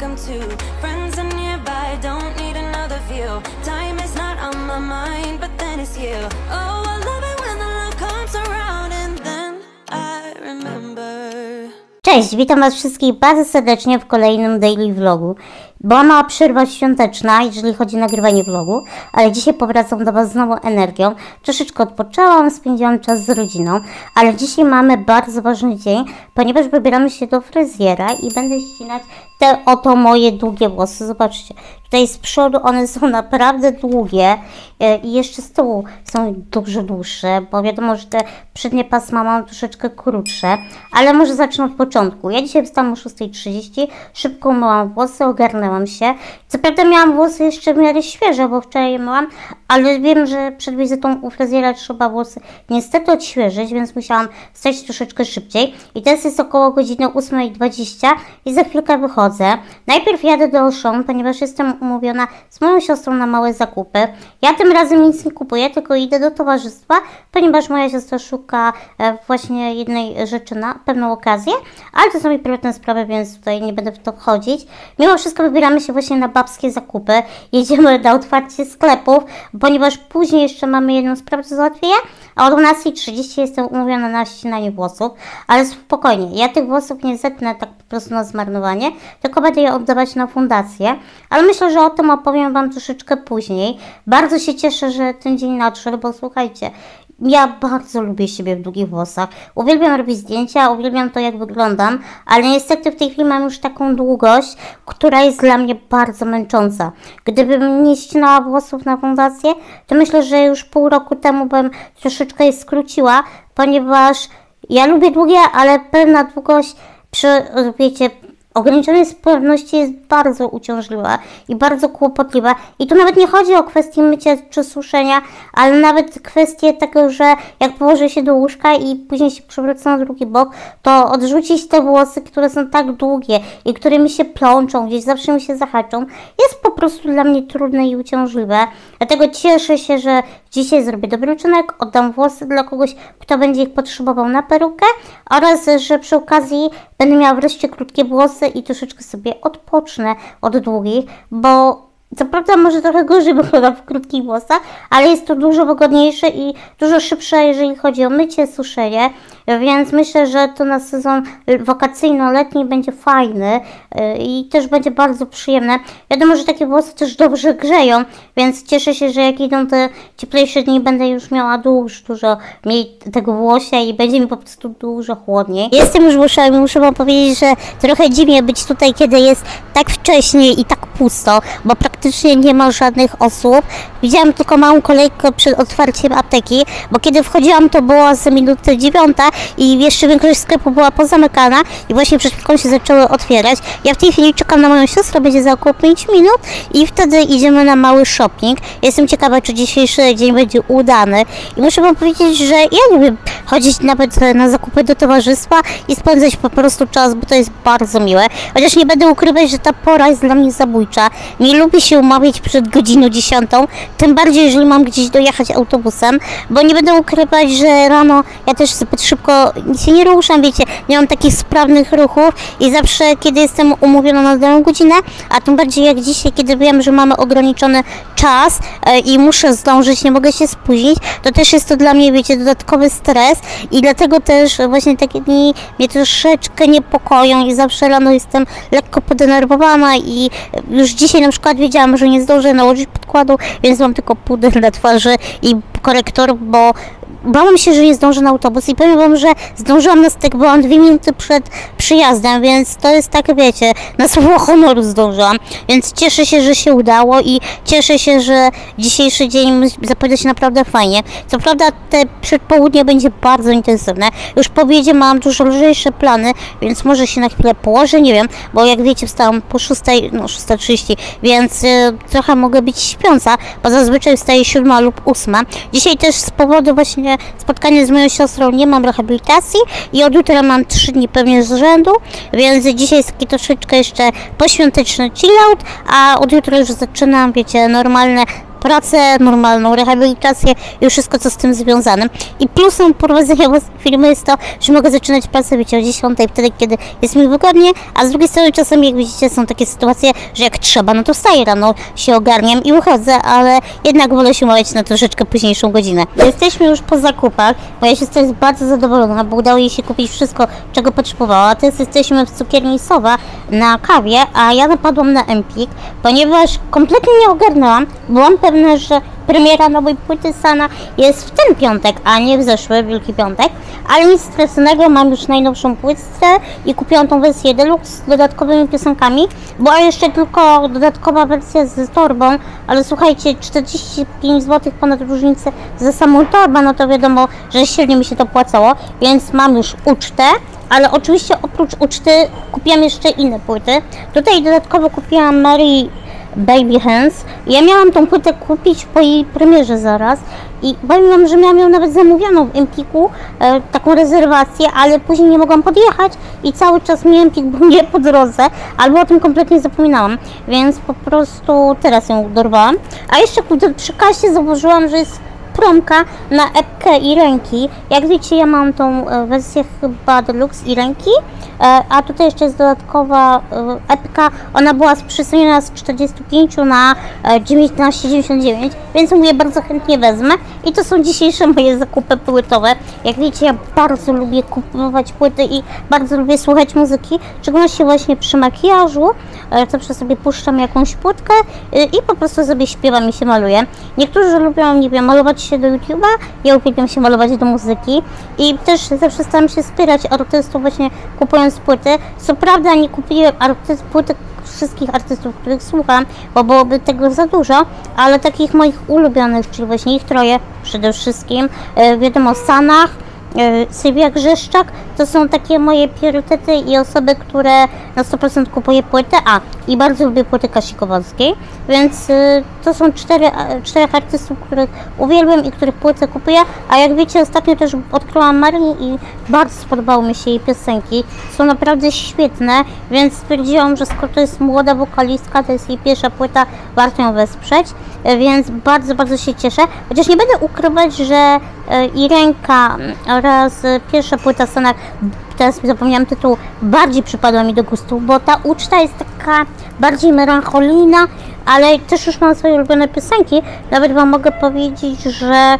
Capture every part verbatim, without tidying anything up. welcome to. Friends are nearby, don't need another view. Time is not on my mind, but then it's you. Oh, I love it when the love comes around and then I remember. Cześć, witam was wszystkich bardzo serdecznie w kolejnym daily vlogu. Bo ma przerwa świąteczna, jeżeli chodzi o nagrywanie vlogu, ale dzisiaj powracam do was z nową energią. Troszeczkę odpoczęłam, spędziłam czas z rodziną, ale dzisiaj mamy bardzo ważny dzień, ponieważ wybieramy się do fryzjera i będę ścinać te oto moje długie włosy. Zobaczcie, tutaj z przodu one są naprawdę długie i jeszcze z tyłu są dużo dłuższe, bo wiadomo, że te przednie pasma mam troszeczkę krótsze, ale może zacznę od początku. Ja dzisiaj wstałam o szóstej trzydzieści, szybko umyłam włosy, ogarnęłam się. Co prawda miałam włosy jeszcze w miarę świeże, bo wczoraj je myłam, ale wiem, że przed wizytą u fryzjera trzeba włosy niestety odświeżyć, więc musiałam wstać troszeczkę szybciej. I teraz jest około godziny ósmej dwadzieścia i za chwilkę wychodzę. Najpierw jadę do Auchan, ponieważ jestem umówiona z moją siostrą na małe zakupy. Ja tym razem nic nie kupuję, tylko idę do towarzystwa, ponieważ moja siostra szuka właśnie jednej rzeczy na pewną okazję, ale to są mi prywatne sprawy, więc tutaj nie będę w to wchodzić. Mimo wszystko wybieram Wybieramy się właśnie na babskie zakupy, jedziemy na otwarcie sklepów, ponieważ później jeszcze mamy jedną sprawę, co załatwię, a o dwunastej trzydzieści jestem umówiona na ścinanie włosów, ale spokojnie, ja tych włosów nie zetnę tak po prostu na zmarnowanie, tylko będę je oddawać na fundację, ale myślę, że o tym opowiem wam troszeczkę później. Bardzo się cieszę, że ten dzień nadszedł, bo słuchajcie, ja bardzo lubię siebie w długich włosach. Uwielbiam robić zdjęcia, uwielbiam to, jak wyglądam, ale niestety w tej chwili mam już taką długość, która jest dla mnie bardzo męcząca. Gdybym nie ścinała włosów na fundację, to myślę, że już pół roku temu bym troszeczkę je skróciła, ponieważ ja lubię długie, ale pewna długość przy, wiecie, ograniczonej sprawności jest bardzo uciążliwa i bardzo kłopotliwa. I tu nawet nie chodzi o kwestię mycia czy suszenia, ale nawet kwestię tego, że jak położy się do łóżka i później się przewraca na drugi bok, to odrzucić te włosy, które są tak długie i które mi się plączą, gdzieś zawsze mi się zahaczą, jest po prostu dla mnie trudne i uciążliwe. Dlatego cieszę się, że dzisiaj zrobię dobry uczynek, oddam włosy dla kogoś, kto będzie ich potrzebował na perukę oraz, że przy okazji będę miała wreszcie krótkie włosy i troszeczkę sobie odpocznę od długich, bo co prawda może trochę gorzej wygląda w krótkich włosach, ale jest to dużo wygodniejsze i dużo szybsze, jeżeli chodzi o mycie, suszenie, więc myślę, że to na sezon wakacyjno-letni będzie fajny i też będzie bardzo przyjemne. Wiadomo, że takie włosy też dobrze grzeją, więc cieszę się, że jak idą te cieplejsze dni, będę już miała dużo, dużo mniej tego włosia i będzie mi po prostu dużo chłodniej. Jestem już w Auchan i muszę wam powiedzieć, że trochę dziwnie być tutaj, kiedy jest tak wcześnie i tak pusto, bo praktycznie nie ma żadnych osób. Widziałam tylko małą kolejkę przed otwarciem apteki, bo kiedy wchodziłam, to była za minutę dziewiąta i jeszcze większość sklepów była pozamykana i właśnie przed chwilką się zaczęły otwierać. Ja w tej chwili czekam na moją siostrę, będzie za około pięć minut i wtedy idziemy na mały shopping. Jestem ciekawa, czy dzisiejszy dzień będzie udany i muszę wam powiedzieć, że ja lubię chodzić nawet na zakupy do towarzystwa i spędzać po prostu czas, bo to jest bardzo miłe. Chociaż nie będę ukrywać, że ta pora jest dla mnie zabójcza. Nie lubię się umawiać przed godziną dziesiątą, tym bardziej, jeżeli mam gdzieś dojechać autobusem, bo nie będę ukrywać, że rano ja też zbyt szybko się nie ruszam, wiecie, nie mam takich sprawnych ruchów i zawsze, kiedy jestem umówiona na daną godzinę, a tym bardziej jak dzisiaj, kiedy wiem, że mamy ograniczony czas i muszę zdążyć, nie mogę się spóźnić, to też jest to dla mnie, wiecie, dodatkowy stres i dlatego też właśnie takie dni mnie troszeczkę niepokoją i zawsze rano jestem lekko podenerwowana i już dzisiaj na przykład wiedziałam, że nie zdążę nałożyć podkładu, więc mam tylko puder na twarzy i korektor, bo bałam się, że nie zdążę na autobus i powiem wam, że zdążyłam na styk, byłam dwie minuty przed przyjazdem, więc to jest tak, wiecie, na słowo honoru zdążyłam, więc cieszę się, że się udało i cieszę się, że dzisiejszy dzień zapowiada się naprawdę fajnie. Co prawda te przedpołudnie będzie bardzo intensywne, już po obiedzie mam dużo lżejsze plany, więc może się na chwilę położę, nie wiem, bo jak wiecie wstałam po szóstej, no szósta trzydzieści, więc y, trochę mogę być śpiąca, bo zazwyczaj wstaję siódma lub ósma. Dzisiaj też z powodu właśnie spotkanie z moją siostrą nie mam rehabilitacji i od jutra mam trzy dni pewnie z rzędu, więc dzisiaj jest taki troszeczkę jeszcze poświąteczny chillout, a od jutra już zaczynam, wiecie, normalne pracę, normalną rehabilitację i wszystko, co z tym związane. I plusem prowadzenia własnej firmy jest to, że mogę zaczynać pracę, wiecie, o dziesiątej, wtedy, kiedy jest mi wygodnie, a z drugiej strony czasami, jak widzicie, są takie sytuacje, że jak trzeba, no to wstaję rano, się ogarniam i wychodzę, ale jednak wolę się umawiać na troszeczkę późniejszą godzinę. Jesteśmy już po zakupach. Moja siostra jest bardzo zadowolona, bo udało jej się kupić wszystko, czego potrzebowała. Teraz jesteśmy w cukierni Sowa na kawie, a ja napadłam na Empik, ponieważ kompletnie nie ogarnęłam. Byłam pewna, że premiera nowej płyty Sanah jest w ten piątek, a nie w zeszły, Wielki Piątek. Ale nic stresonego, mam już najnowszą płytę i kupiłam tą wersję deluxe z dodatkowymi piosenkami. Była jeszcze tylko dodatkowa wersja z torbą, ale słuchajcie, czterdzieści pięć złotych ponad różnicę za samą torbę, no to wiadomo, że średnio mi się to opłacało, więc mam już ucztę. Ale oczywiście oprócz uczty kupiłam jeszcze inne płyty. Tutaj dodatkowo kupiłam Mery Baby Hands. Ja miałam tą płytę kupić po jej premierze zaraz i pamiętam, że miałam ją nawet zamówioną w Empiku, e, taką rezerwację, ale później nie mogłam podjechać i cały czas mi Empik był nie po drodze, albo o tym kompletnie zapominałam, więc po prostu teraz ją dorwałam. A jeszcze przy kasie zauważyłam, że jest promka na epkę i ręki. Jak wiecie, ja mam tą wersję chyba deluxe i ręki, a tutaj jeszcze jest dodatkowa epka. Ona była przysunięta z czterdzieści pięć na dziewiętnaście dziewięćdziesiąt dziewięć, więc mówię, bardzo chętnie wezmę. I to są dzisiejsze moje zakupy płytowe. Jak wiecie, ja bardzo lubię kupować płyty i bardzo lubię słuchać muzyki, w szczególności właśnie przy makijażu. Zawsze sobie puszczam jakąś płytkę i po prostu sobie śpiewam i się maluję. Niektórzy lubią, nie wiem, malować się do YouTube'a, ja uwielbiam się malować do muzyki i też zawsze staram się wspierać artystów właśnie kupując płyty. Co prawda nie kupiłem artyst, płyty wszystkich artystów, których słucham, bo byłoby tego za dużo, ale takich moich ulubionych, czyli właśnie ich troje przede wszystkim, e, wiadomo, Sanah, e, Sylwia Grzeszczak, to są takie moje priorytety i osoby, które na sto procent kupuję płytę, a i bardzo lubię płyty Kasi Kowalskiej, więc y, to są cztery, czterech artystów, których uwielbiam i których płyty kupuję, a jak wiecie, ostatnio też odkryłam Mery i bardzo spodobały mi się jej piosenki, są naprawdę świetne, więc stwierdziłam, że skoro to jest młoda wokalistka, to jest jej pierwsza płyta, warto ją wesprzeć, więc bardzo, bardzo się cieszę, chociaż nie będę ukrywać, że y, i ręka oraz y, pierwsza płyta Sanah, teraz zapomniałam tytuł, bardziej przypadła mi do gustu, bo ta uczta jest taka bardziej melancholijna, ale też już mam swoje ulubione piosenki. Nawet wam mogę powiedzieć, że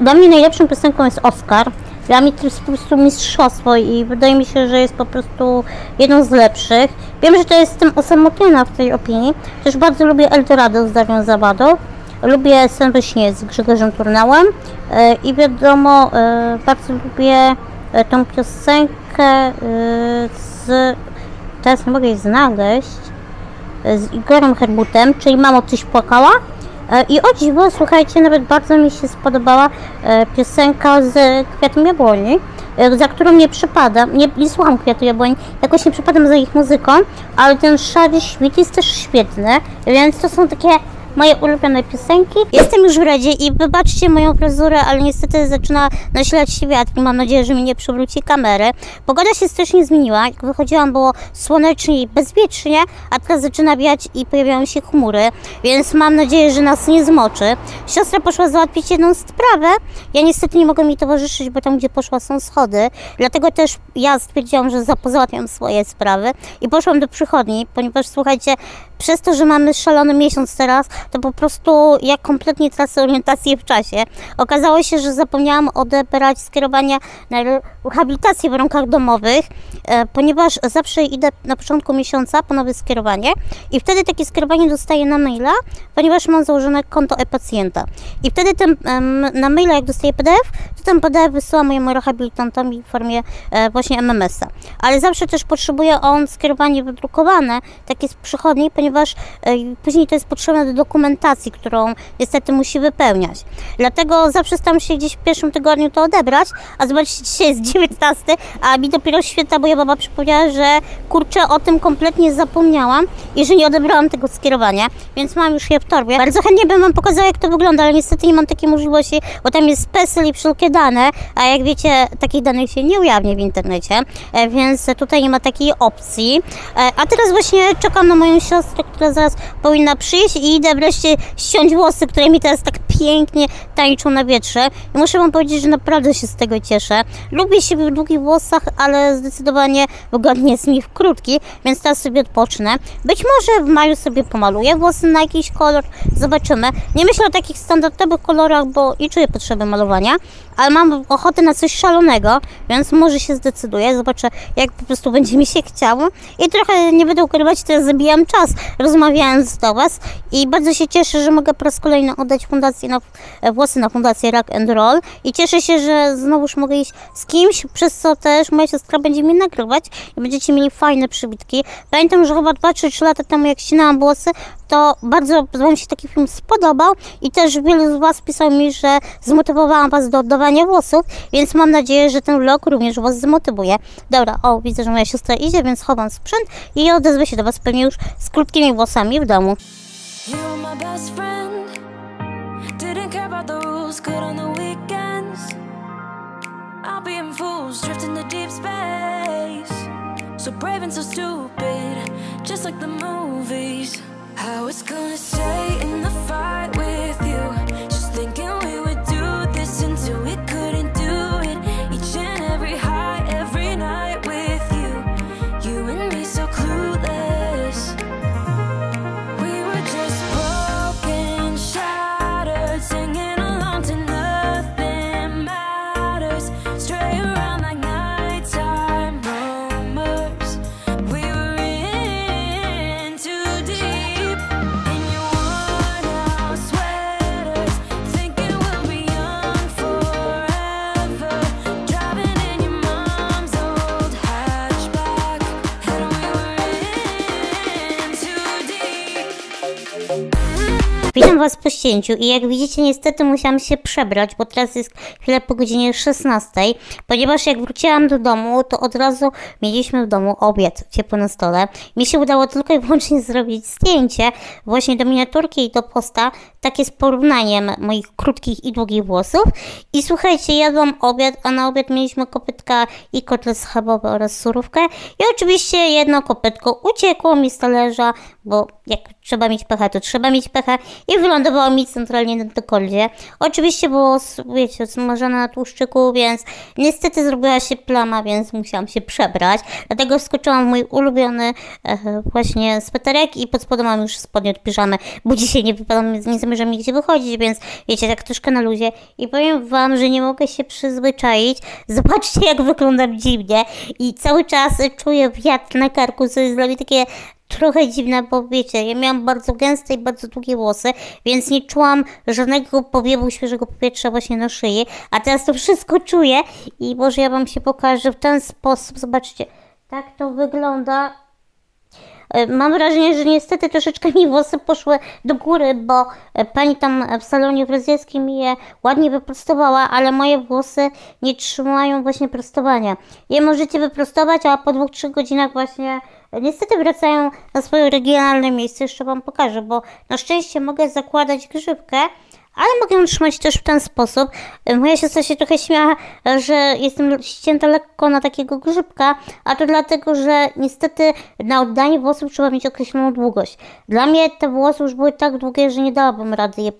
dla mnie najlepszą piosenką jest Oscar. Dla mnie to jest po prostu mistrzostwo i wydaje mi się, że jest po prostu jedną z lepszych. Wiem, że to jestem osamotniona w tej opinii. Też bardzo lubię Eldorado z Darią Zawadą. Lubię Sen we śnie z Grzegorzem Turnałem. I wiadomo, bardzo lubię tą piosenkę z... teraz nie mogę jej znaleźć, z Igorem Herbutem, czyli Mamo, tyś płakała. I o dziwo, słuchajcie, nawet bardzo mi się spodobała piosenka z Kwiatem Jabłoni, za którą nie przypadam, nie, nie słucham Kwiatu Jabłoni, jakoś nie przypadam za ich muzyką, ale ten Szary Świt jest też świetny, więc to są takie moje ulubione piosenki. Jestem już w Radzie i wybaczcie moją fryzurę, ale niestety zaczyna nasilać się wiatr i mam nadzieję, że mi nie przewróci kamerę. Pogoda się strasznie zmieniła. Jak wychodziłam, było słonecznie i bezwiecznie, a teraz zaczyna wiać i pojawiają się chmury, więc mam nadzieję, że nas nie zmoczy. Siostra poszła załatwić jedną sprawę. Ja niestety nie mogę mi towarzyszyć, bo tam, gdzie poszła, są schody. Dlatego też ja stwierdziłam, że zapozałatwiam swoje sprawy i poszłam do przychodni, ponieważ słuchajcie, przez to, że mamy szalony miesiąc teraz, to po prostu ja kompletnie tracę orientację w czasie. Okazało się, że zapomniałam odebrać skierowania na rehabilitację w warunkach domowych, e, ponieważ zawsze idę na początku miesiąca po nowe skierowanie i wtedy takie skierowanie dostaję na maila, ponieważ mam założone konto e-pacjenta. I wtedy ten, em, na maila, jak dostaję P D F, to ten P D F wysyła mojemu rehabilitantowi w formie e, właśnie M M S-a. Ale zawsze też potrzebuje on skierowanie wydrukowane, takie z przychodni, ponieważ e, później to jest potrzebne do dokumentu, dokumentacji, którą niestety musi wypełniać. Dlatego zawsze staram się gdzieś w pierwszym tygodniu to odebrać, a zobaczcie, dzisiaj jest dziewiętnasty, a mi dopiero świetna moja baba przypomniała, że kurczę, o tym kompletnie zapomniałam i że nie odebrałam tego skierowania, więc mam już je w torbie. Bardzo chętnie bym wam pokazała, jak to wygląda, ale niestety nie mam takiej możliwości, bo tam jest PESEL i wszelkie dane, a jak wiecie, takich danych się nie ujawnia w internecie, więc tutaj nie ma takiej opcji. A teraz właśnie czekam na moją siostrę, która zaraz powinna przyjść i idę wreszcie ściąć włosy, które mi teraz tak pięknie tańczą na wietrze. I muszę wam powiedzieć, że naprawdę się z tego cieszę. Lubię siebie w długich włosach, ale zdecydowanie wygodnie jest mi w krótki, więc teraz sobie odpocznę. Być może w maju sobie pomaluję włosy na jakiś kolor, zobaczymy. Nie myślę o takich standardowych kolorach, bo i czuję potrzebę malowania, ale mam ochotę na coś szalonego, więc może się zdecyduję, zobaczę, jak po prostu będzie mi się chciało. I trochę, nie będę ukrywać, teraz zabijam czas, rozmawiając do was, i bardzo się cieszę, że mogę po raz kolejny oddać fundację na, włosy na fundację Rock and Roll, i cieszę się, że znowuż mogę iść z kimś, przez co też moja siostra będzie mnie nagrywać i będziecie mieli fajne przybitki. Pamiętam, że chyba dwa czy trzy lata temu, jak ścinałam włosy, to bardzo wam się taki film spodobał i też wielu z was pisało mi, że zmotywowałam was do oddawania włosów, więc mam nadzieję, że ten vlog również was zmotywuje. Dobra, o, widzę, że moja siostra idzie, więc chowam sprzęt i odezwę się do was pewnie już z krótkimi włosami w domu. How it's gonna stay in the fight with you, just thinking we would do this until we couldn't do it. Each and every high, every night with you, you and me so clueless. We were just broken, shattered, singing along to nothing matters, straight around like nighttime rumors. We were in too deep. Witam was po ścięciu i jak widzicie, niestety musiałam się przebrać, bo teraz jest chwilę po godzinie szesnastej, ponieważ jak wróciłam do domu, to od razu mieliśmy w domu obiad ciepły na stole. Mi się udało tylko i wyłącznie zrobić zdjęcie właśnie do miniaturki i do posta, takie z porównaniem moich krótkich i długich włosów. I słuchajcie, jadłam obiad, a na obiad mieliśmy kopytka i kotlet schabowy oraz surówkę. I oczywiście jedno kopytko uciekło mi z talerza, bo jak trzeba mieć pecha, to trzeba mieć pecha, i wylądowało mi centralnie na dekolcie. Oczywiście było, wiecie, smażone na tłuszczyku, więc niestety zrobiła się plama, więc musiałam się przebrać. Dlatego wskoczyłam w mój ulubiony e, właśnie sweterek i pod spodem mam już spodnie od piżamy, bo dzisiaj nie wypadam, nie zamierzam nigdzie wychodzić, więc wiecie, tak troszkę na luzie. I powiem wam, że nie mogę się przyzwyczaić. Zobaczcie, jak wyglądam dziwnie i cały czas czuję wiatr na karku, co jest dla mnie takie trochę dziwne, bo wiecie, ja miałam bardzo gęste i bardzo długie włosy, więc nie czułam żadnego powiewu świeżego powietrza właśnie na szyi, a teraz to wszystko czuję i może ja wam się pokażę w ten sposób, zobaczcie, tak to wygląda. Mam wrażenie, że niestety troszeczkę mi włosy poszły do góry, bo pani tam w salonie fryzjerskim je ładnie wyprostowała, ale moje włosy nie trzymają właśnie prostowania. Je możecie wyprostować, a po dwóch, trzech godzinach właśnie niestety wracają na swoje oryginalne miejsce. Jeszcze wam pokażę, bo na szczęście mogę zakładać grzywkę, ale mogę ją trzymać też w ten sposób. Moja siostra się trochę śmiała, że jestem ścięta lekko na takiego grzybka, a to dlatego, że niestety na oddanie włosów trzeba mieć określoną długość. Dla mnie te włosy już były tak długie, że nie dałabym rady je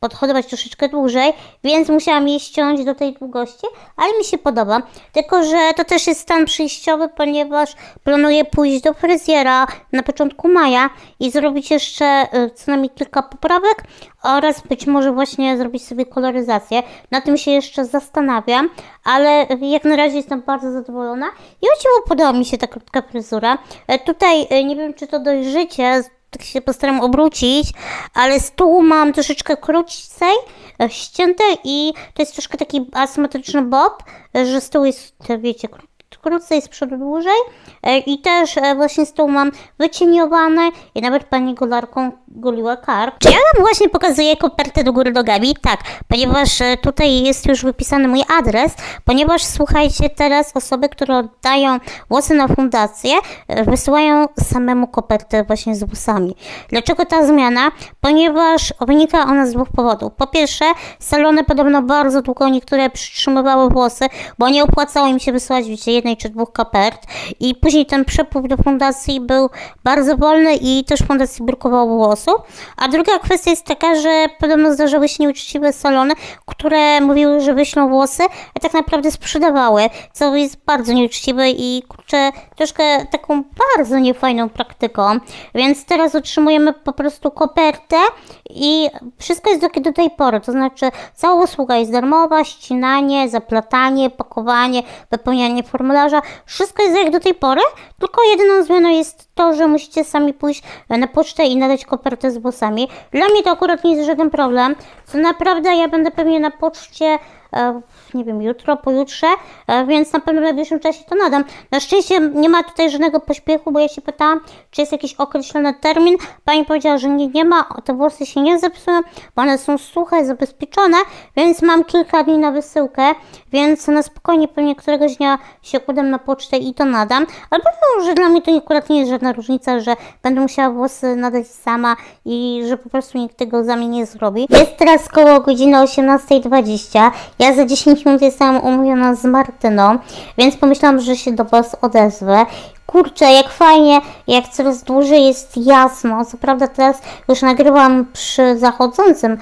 podhodować troszeczkę dłużej, więc musiałam je ściąć do tej długości, ale mi się podoba. Tylko że to też jest stan przejściowy, ponieważ planuję pójść do fryzjera na początku maja i zrobić jeszcze co najmniej kilka poprawek oraz być może właśnie zrobić sobie koloryzację. Na tym się jeszcze zastanawiam, ale jak na razie jestem bardzo zadowolona i o dziwo podoba mi się ta krótka fryzura. Tutaj nie wiem, czy to dojrzycie, tak się postaram obrócić, ale z tyłu mam troszeczkę krócej ścięte i to jest troszkę taki asymetryczny bob, że z tyłu jest, wiecie, krótki, krócej, z przodu dłużej, i też właśnie z tyłu mam wycieniowane i nawet pani golarką goliła kark. Czy ja wam właśnie pokazuję kopertę do góry nogami? Tak, ponieważ tutaj jest już wypisany mój adres, ponieważ słuchajcie, teraz osoby, które oddają włosy na fundację, wysyłają samemu kopertę właśnie z włosami. Dlaczego ta zmiana? Ponieważ wynika ona z dwóch powodów. Po pierwsze, salony podobno bardzo długo niektóre przytrzymywały włosy, bo nie opłacało im się wysyłać, wiecie, jednej jednej czy dwóch kopert i później ten przepływ do fundacji był bardzo wolny i też fundacji brakowało włosów. A druga kwestia jest taka, że podobno zdarzały się nieuczciwe salony, które mówiły, że wyślą włosy, a tak naprawdę sprzedawały, co jest bardzo nieuczciwe i kurczę, troszkę taką bardzo niefajną praktyką. Więc teraz otrzymujemy po prostu kopertę i wszystko jest do, do tej pory, to znaczy cała usługa jest darmowa, ścinanie, zaplatanie, pakowanie, wypełnianie formularza, wszystko jest jak do tej pory, tylko jedyną zmianą jest to, że musicie sami pójść na pocztę i nadać kopertę z włosami. Dla mnie to akurat nie jest żaden problem, co naprawdę ja będę pewnie na poczcie, nie wiem, jutro, pojutrze, więc na pewno w najbliższym czasie to nadam. Na szczęście nie ma tutaj żadnego pośpiechu, bo ja się pytałam, czy jest jakiś określony termin. Pani powiedziała, że nie, nie ma, te włosy się nie zepsują, bo one są suche, zabezpieczone, więc mam kilka dni na wysyłkę, więc na spokojnie pewnie któregoś dnia się udam na pocztę i to nadam. Albo no, że dla mnie to akurat nie jest żadna różnica, że będę musiała włosy nadać sama i że po prostu nikt tego za mnie nie zrobi. Jest teraz koło godziny osiemnastej dwadzieścia. Ja za dziesięć minut jestem umówiona z Martyną, więc pomyślałam, że się do Was odezwę. Kurczę, jak fajnie, jak coraz dłużej jest jasno. Co prawda teraz już nagrywam przy zachodzącym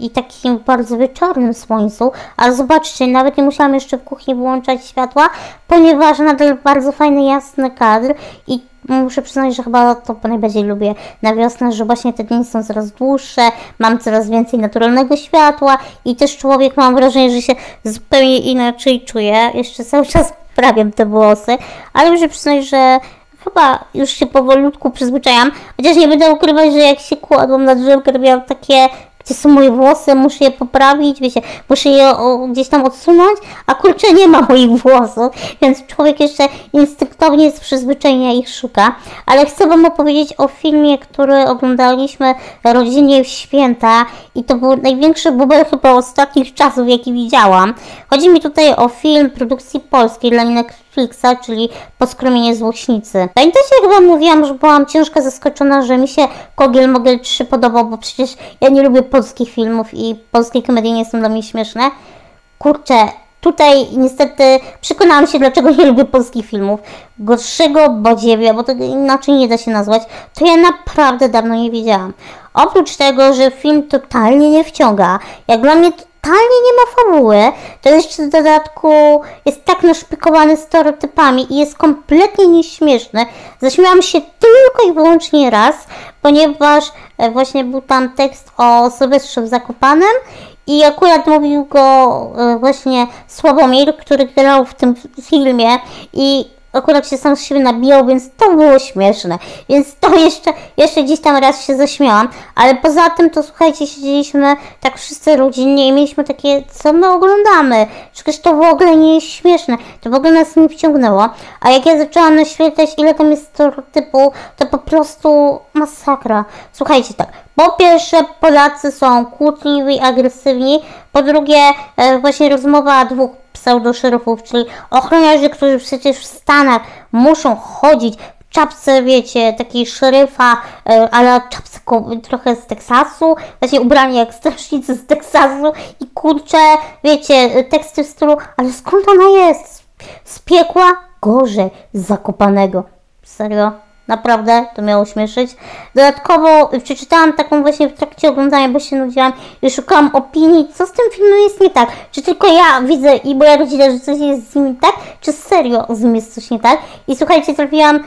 i takim bardzo wieczornym słońcu, ale zobaczcie, nawet nie musiałam jeszcze w kuchni wyłączać światła, ponieważ nadal bardzo fajny, jasny kadr i muszę przyznać, że chyba to najbardziej lubię na wiosnę, że właśnie te dni są coraz dłuższe, mam coraz więcej naturalnego światła i też człowiek, mam wrażenie, że się zupełnie inaczej czuje. Jeszcze cały czas poprawiam te włosy, ale muszę przyznać, że chyba już się powolutku przyzwyczajam, chociaż nie będę ukrywać, że jak się kładłam na drzewkę, robiłam takie, gdzie są moje włosy, muszę je poprawić, wiecie, muszę je o, gdzieś tam odsunąć, a kurczę, nie ma moich włosów, więc człowiek jeszcze instynktownie z przyzwyczajenia ich szuka. Ale chcę Wam opowiedzieć o filmie, który oglądaliśmy rodzinie w święta i to był największy bubel chyba ostatnich czasów, jaki widziałam. Chodzi mi tutaj o film produkcji polskiej dla Netflixa, czyli Poskromienie złośnicy. Pamiętacie, jak Wam mówiłam, że byłam ciężko zaskoczona, że mi się Kogel Mogel trzy podobał, bo przecież ja nie lubię polskich filmów i polskie komedie nie są dla mnie śmieszne. Kurczę, tutaj niestety przekonałam się, dlaczego nie lubię polskich filmów. Gorszego badziewia, bo to inaczej nie da się nazwać, to ja naprawdę dawno nie widziałam. Oprócz tego, że film totalnie nie wciąga, jak dla mnie totalnie nie ma fabuły, to jeszcze w dodatku jest tak naszpikowany stereotypami i jest kompletnie nieśmieszny. Zaśmiałam się tylko i wyłącznie raz, ponieważ właśnie był tam tekst o Sylwestrze w Zakopanem i akurat mówił go właśnie Sławomir, który grał w tym filmie i akurat się sam z siebie nabijał, więc to było śmieszne. Więc to jeszcze, jeszcze gdzieś tam raz się zaśmiałam. Ale poza tym to słuchajcie, siedzieliśmy tak wszyscy rodzinnie i mieliśmy takie, co my oglądamy? Przecież to w ogóle nie jest śmieszne. To w ogóle nas nie wciągnęło. A jak ja zaczęłam naświetlać, ile tam jest stereotypu, to po prostu masakra. Słuchajcie tak. Po pierwsze, Polacy są kłótliwi, agresywni. Po drugie, e, właśnie rozmowa dwóch pseudoszeryfów, czyli ochroniarzy, którzy przecież w Stanach muszą chodzić w czapce, wiecie, takiej szeryfa, e, ale czapce trochę z Teksasu, właśnie ubrani jak strażnicy z Teksasu i kurczę, wiecie, teksty w stylu, ale skąd ona jest? Z piekła? Gorzej, z Zakopanego. Serio? Naprawdę, to miało śmieszyć. Dodatkowo przeczytałam taką właśnie w trakcie oglądania, bo się nudziłam i szukałam opinii, co z tym filmem jest nie tak. Czy tylko ja widzę i moja rodzina, że coś jest z nim tak, czy serio z nim jest coś nie tak. I słuchajcie, trafiłam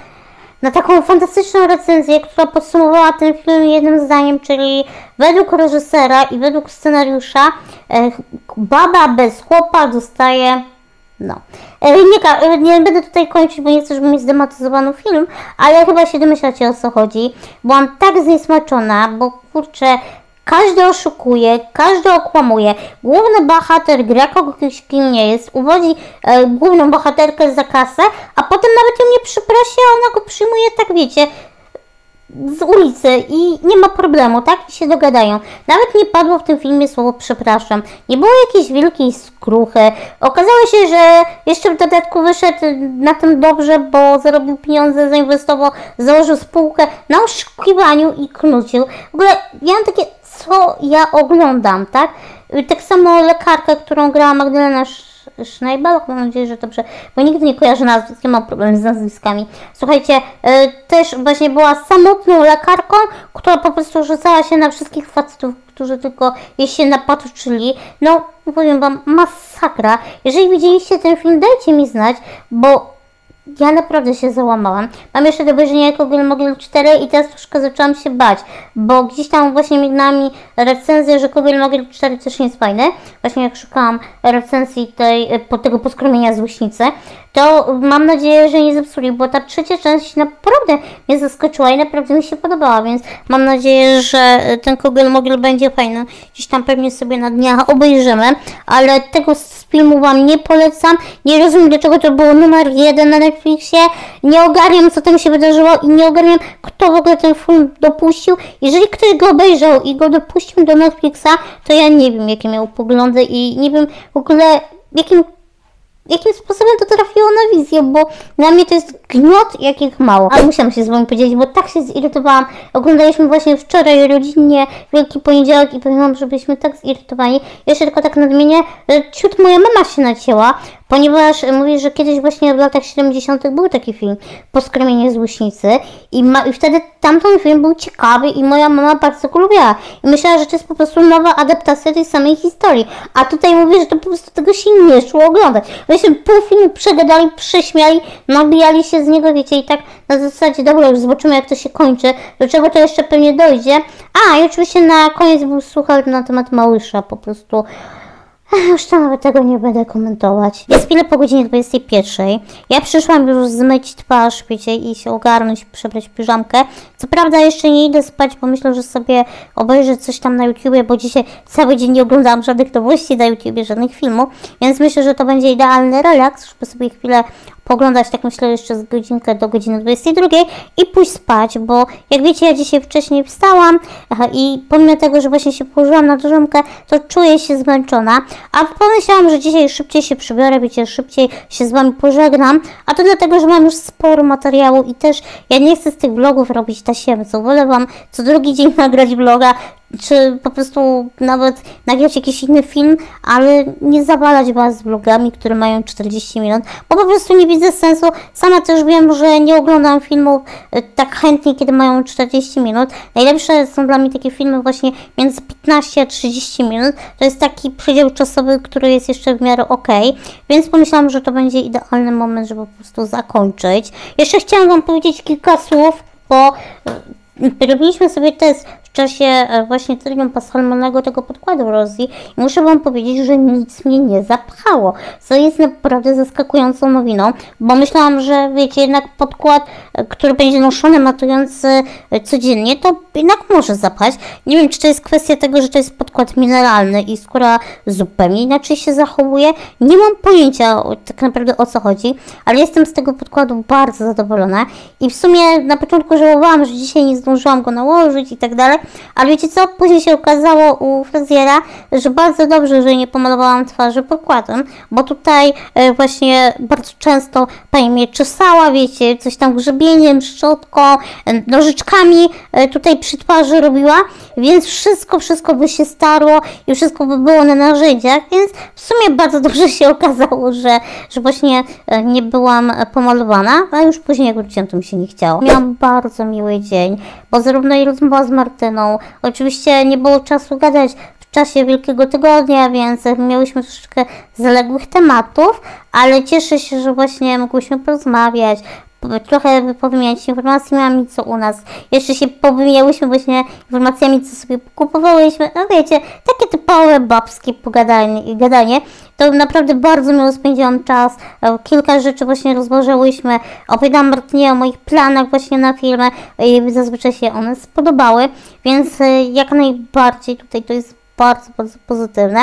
na taką fantastyczną recenzję, która podsumowała ten film jednym zdaniem, czyli według reżysera i według scenariusza e, baba bez chłopa dostaje... No, nie, nie będę tutaj kończyć, bo nie chcę, żeby mi zdematyzowano film, ale chyba się domyślacie, o co chodzi. Byłam tak zniesmaczona, bo kurczę, każdy oszukuje, każdy okłamuje. Główny bohater gra kogoś, kim nie jest, uwodzi e, główną bohaterkę za kasę, a potem nawet ją nie przeprosi, a ona go przyjmuje, tak wiecie, z ulicy i nie ma problemu, tak? I się dogadają. Nawet nie padło w tym filmie słowo przepraszam. Nie było jakiejś wielkiej skruchy. Okazało się, że jeszcze w dodatku wyszedł na tym dobrze, bo zarobił pieniądze, zainwestował, założył spółkę na oszukiwaniu i knucił. W ogóle miałam takie, co ja oglądam, tak? Tak samo lekarkę, którą grała Magdalena Sznajbal, mam nadzieję, że dobrze, bo nigdy nie kojarzę nazwisk, nie mam problem z nazwiskami. Słuchajcie, yy, też właśnie była samotną lekarką, która po prostu rzucała się na wszystkich facetów, którzy tylko jej się napatrzyli. No, powiem wam, masakra. Jeżeli widzieliście ten film, dajcie mi znać, bo ja naprawdę się załamałam. Mam jeszcze do obejrzenia Kogel Mogel cztery i teraz troszkę zaczęłam się bać, bo gdzieś tam właśnie między nami recenzję, że Kogel Mogel cztery też nie jest fajne. Właśnie jak szukałam recenzji tej, po tego Poskromienia złośnicy, to mam nadzieję, że nie zepsuli, bo ta trzecia część naprawdę mnie zaskoczyła i naprawdę mi się podobała, więc mam nadzieję, że ten Kogel Mogel będzie fajny. Gdzieś tam pewnie sobie na dniach obejrzymy, ale tego z filmu wam nie polecam. Nie rozumiem, dlaczego to było numer jeden na Netflixie. Nie ogarniam, co tam się wydarzyło i nie ogarniam, kto w ogóle ten film dopuścił. Jeżeli ktoś go obejrzał i go dopuścił do Netflixa, to ja nie wiem, jakie miał poglądy i nie wiem w ogóle, jakim Jakim sposobem to trafiło na wizję, bo na mnie to jest gniot jakich mało. Ale musiałam się z wami podzielić, bo tak się zirytowałam. Oglądaliśmy właśnie wczoraj rodzinnie Wielki Poniedziałek i powiem wam, że byliśmy tak zirytowani. Jeszcze tylko tak nadmienię, że ciut moja mama się nacięła, ponieważ mówi, że kiedyś właśnie w latach siedemdziesiątych był taki film Poskromienie złośnicy i, ma, i wtedy tamten film był ciekawy i moja mama bardzo go lubiła. I myślała, że to jest po prostu nowa adaptacja tej samej historii. A tutaj mówię, że to po prostu tego się nie szło oglądać. Myśmy pół filmu przegadali, prześmiali, nabijali się z niego, wiecie, i tak na zasadzie, dobra, już zobaczymy, jak to się kończy, do czego to jeszcze pewnie dojdzie. A, i oczywiście na koniec był suchar na temat Małysza, po prostu. Już to nawet tego nie będę komentować. Jest chwilę po godzinie dwudziestej pierwszej. Ja przyszłam już zmyć twarz, wiecie, i się ogarnąć, przebrać piżamkę. Co prawda jeszcze nie idę spać, bo myślę, że sobie obejrzę coś tam na YouTubie, bo dzisiaj cały dzień nie oglądałam żadnych nowości na YouTubie, żadnych filmów, więc myślę, że to będzie idealny relaks, żeby sobie chwilę poglądać, tak myślę, jeszcze z godzinkę do godziny dwudziestej drugiej i pójść spać, bo jak wiecie, ja dzisiaj wcześniej wstałam i pomimo tego, że właśnie się położyłam na drzemkę, to czuję się zmęczona, a pomyślałam, że dzisiaj szybciej się przybiorę, wiecie, szybciej się z wami pożegnam, a to dlatego, że mam już sporo materiału i też ja nie chcę z tych vlogów robić tasiemców, wolę wam co drugi dzień nagrać vloga, czy po prostu nawet nagrać jakiś inny film, ale nie zawalać was z vlogami, które mają czterdzieści minut, bo po prostu nie widzę sensu. Sama też wiem, że nie oglądam filmów tak chętnie, kiedy mają czterdzieści minut. Najlepsze są dla mnie takie filmy właśnie między piętnaście a trzydzieści minut. To jest taki przedział czasowy, który jest jeszcze w miarę ok, więc pomyślałam, że to będzie idealny moment, żeby po prostu zakończyć. Jeszcze chciałam wam powiedzieć kilka słów, bo robiliśmy sobie test w czasie właśnie trylium paschalnego tego podkładu Rosji i muszę wam powiedzieć, że nic mnie nie zapchało, co jest naprawdę zaskakującą nowiną, bo myślałam, że wiecie, jednak podkład, który będzie noszony, matujący codziennie, to jednak może zapchać. Nie wiem, czy to jest kwestia tego, że to jest podkład mineralny i skóra zupełnie inaczej się zachowuje. Nie mam pojęcia tak naprawdę, o co chodzi, ale jestem z tego podkładu bardzo zadowolona i w sumie na początku żałowałam, że dzisiaj nie zdążyłam go nałożyć i tak dalej. Ale wiecie co? Później się okazało u fryzjera, że bardzo dobrze, że nie pomalowałam twarzy podkładem, bo tutaj właśnie bardzo często pani mnie czesała, wiecie, coś tam grzebieniem, szczotką, nożyczkami tutaj przy twarzy robiła, więc wszystko, wszystko by się starło i wszystko by było na narzędziach, więc w sumie bardzo dobrze się okazało, że, że właśnie nie byłam pomalowana, a już później jak wróciłam, to mi się nie chciało. Miałam bardzo miły dzień, bo zarówno i rozmowa z Martyną, no, oczywiście nie było czasu gadać w czasie Wielkiego Tygodnia, więc miałyśmy troszeczkę zaległych tematów, ale cieszę się, że właśnie mogłyśmy porozmawiać, trochę powymieniać informacjami, co u nas. Jeszcze się powymieniałyśmy właśnie informacjami, co sobie kupowałyśmy. No wiecie, takie typowe babskie pogadanie, gadanie. To naprawdę bardzo miło spędziłam czas. Kilka rzeczy właśnie rozważyłyśmy. Opowiadałam Martynie o moich planach właśnie na filmy i zazwyczaj się one spodobały, więc jak najbardziej tutaj to jest bardzo, bardzo pozytywne.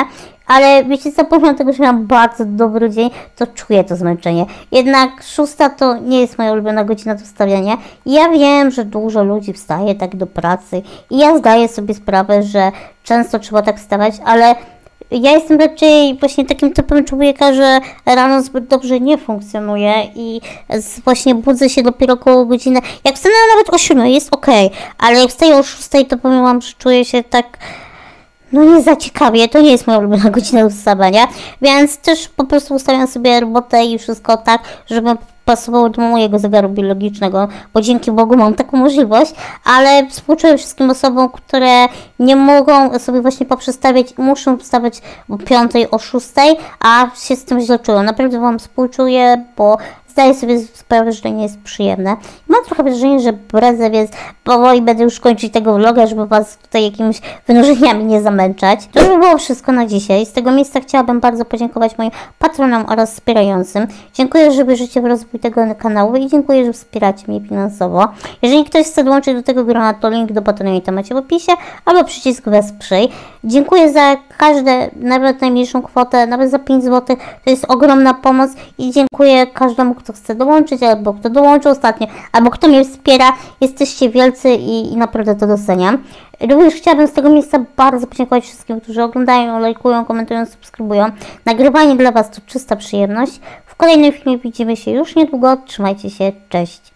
Ale wiecie co, pomimo tego, że miałam bardzo dobry dzień, to czuję to zmęczenie. Jednak szósta to nie jest moja ulubiona godzina do wstawiania. I ja wiem, że dużo ludzi wstaje tak do pracy. I ja zdaję sobie sprawę, że często trzeba tak wstawać, ale ja jestem raczej właśnie takim typem człowieka, że rano zbyt dobrze nie funkcjonuje i właśnie budzę się dopiero koło godziny. Jak wstanę nawet o siódmej, jest ok, ale jak wstaję o szóstej, to powiem wam, że czuję się tak no nie za ciekawie, to nie jest moja ulubiona godzina ustawiania, więc też po prostu ustawiam sobie robotę i wszystko tak, żeby pasowało do mojego zegaru biologicznego, bo dzięki Bogu mam taką możliwość, ale współczuję wszystkim osobom, które nie mogą sobie właśnie poprzestawiać i muszą wstawać o piątej, o szóstej, a się z tym źle czują. Naprawdę wam współczuję, bo zdaję sobie sprawę, że to nie jest przyjemne. Mam trochę wrażenie, że bredzę, więc powoli będę już kończyć tego vloga, żeby was tutaj jakimiś wynurzeniami nie zamęczać. To już było wszystko na dzisiaj. Z tego miejsca chciałabym bardzo podziękować moim patronom oraz wspierającym. Dziękuję, że wierzycie w rozwój tego kanału i dziękuję, że wspieracie mnie finansowo. Jeżeli ktoś chce dołączyć do tego grona, to link do Patronite macie w opisie albo przycisk wesprzyj. Dziękuję za każde, nawet najmniejszą kwotę, nawet za pięć złotych. To jest ogromna pomoc i dziękuję każdemu, kto chce dołączyć, albo kto dołączył ostatnio, albo kto mnie wspiera. Jesteście wielcy i, i naprawdę to doceniam. Również chciałabym z tego miejsca bardzo podziękować wszystkim, którzy oglądają, lajkują, komentują, subskrybują. Nagrywanie dla was to czysta przyjemność. W kolejnym filmie widzimy się już niedługo. Trzymajcie się, cześć!